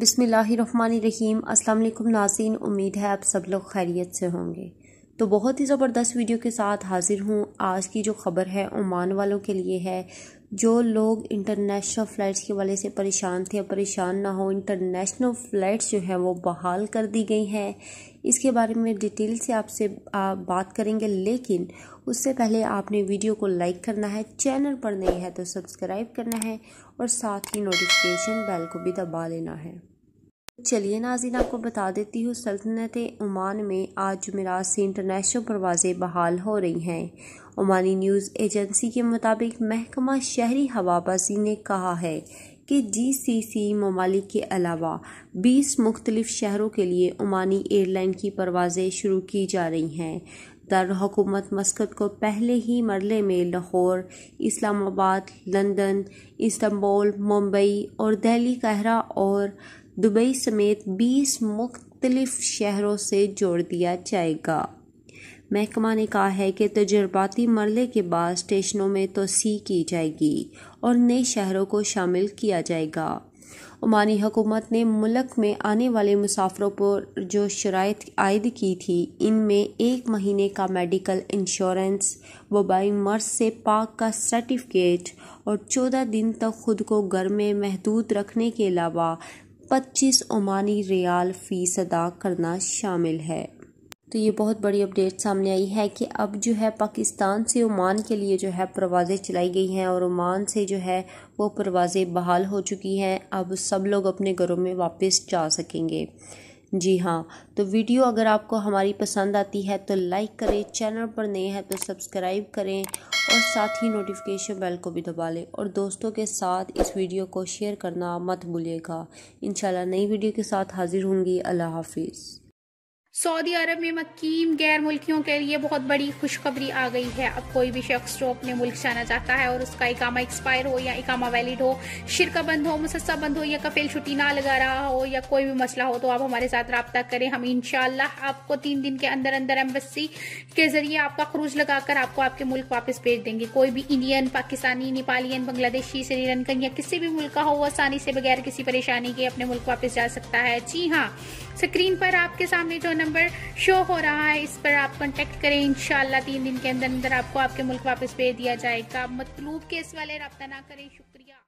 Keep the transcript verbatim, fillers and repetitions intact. बिस्मिल्लाहिर्रहमानिर्रहीम। अस्सलाम वालेकुम नाज़रीन, उम्मीद है आप सब लोग खैरियत से होंगे। तो बहुत ही ज़बरदस्त वीडियो के साथ हाज़िर हूँ। आज की जो ख़बर है ओमान वालों के लिए है, जो लोग इंटरनेशनल फ़्लाइट्स के वाले से परेशान थे, परेशान ना हो। इंटरनेशनल फ़्लाइट्स जो हैं वो बहाल कर दी गई हैं। इसके बारे में डिटेल से आपसे आप बात करेंगे, लेकिन उससे पहले आपने वीडियो को लाइक करना है, चैनल पर नए हैं तो सब्सक्राइब करना है और साथ ही नोटिफिकेशन बेल को भी दबा लेना है। चलिए नाज़रीन, आपको बता देती हूँ सल्तनत ओमान में आज जुमेरात से इंटरनेशनल परवाज़ें बहाल हो रही हैं। ओमानी न्यूज़ एजेंसी के मुताबिक महकमा शहरी हवाबाजी ने कहा है कि जी सी सी ममालिक के अलावा बीस मुख्तलिफ शहरों के लिए ओमानी एयरलाइन की परवाज़ें शुरू की जा रही हैं। दारुल हुकूमत मस्कट को पहले ही मरले में लाहौर, इस्लामाबाद, लंदन, इस्तांबुल, मुंबई और दिल्ली, काहिरा और दुबई समेत बीस मुख्तलिफ शहरों से जोड़ दिया जाएगा। महकमा ने कहा है कि तजर्बाती मरले के बाद स्टेशनों में तोसी की जाएगी और नए शहरों को शामिल किया जाएगा। ओमानी हुकूमत ने मुल्क में आने वाले मुसाफिरों पर जो शराइत आयद की थी, इनमें एक महीने का मेडिकल इंश्योरेंस, वबाई मर्ज से पाक का सर्टिफिकेट और चौदह दिन तक खुद को घर में महदूद रखने के अलावा पच्चीस ओमानी रियाल फीस अदा करना शामिल है। तो ये बहुत बड़ी अपडेट सामने आई है कि अब जो है पाकिस्तान से ओमान के लिए जो है परवाज़ें चलाई गई हैं और ओमान से जो है वो परवाज़ें बहाल हो चुकी हैं। अब सब लोग अपने घरों में वापस जा सकेंगे। जी हाँ, तो वीडियो अगर आपको हमारी पसंद आती है तो लाइक करें, चैनल पर नए हैं तो सब्सक्राइब करें और साथ ही नोटिफिकेशन बेल को भी दबा लें और दोस्तों के साथ इस वीडियो को शेयर करना मत भूलिएगा। इंशाल्लाह नई वीडियो के साथ हाजिर होंगी। अल्लाह हाफिज़। सऊदी अरब में मुक़ीम गैर मुल्कियों के लिए बहुत बड़ी खुशखबरी आ गई है। अब कोई भी शख्स जो अपने मुल्क जाना चाहता है और उसका इकामा एक्सपायर हो या इकामा वैलिड हो, शिरका बंद हो, मुसस्सा बंद हो या कफेल छुट्टी ना लगा रहा हो या कोई भी मसला हो, तो आप हमारे साथ रब्ता करें। हम इंशाल्लाह आपको तीन दिन के अंदर अंदर एम्बेसी के जरिए आपका क्रूज लगाकर आपको आपके मुल्क वापस भेज देंगे। कोई भी इंडियन, पाकिस्तानी, नेपालियन, बांग्लादेशी, श्रीलंकन या किसी भी मुल्क का हो, आसानी से बगैर किसी परेशानी के अपने मुल्क वापस जा सकता है। जी हाँ, स्क्रीन पर आपके सामने जो नंबर शो हो रहा है इस पर आप कांटेक्ट करें। इंशाल्लाह तीन दिन के अंदर अंदर आपको आपके मुल्क वापस भेज दिया जाएगा। मतलूब केस वाले रब्ता ना करें। शुक्रिया।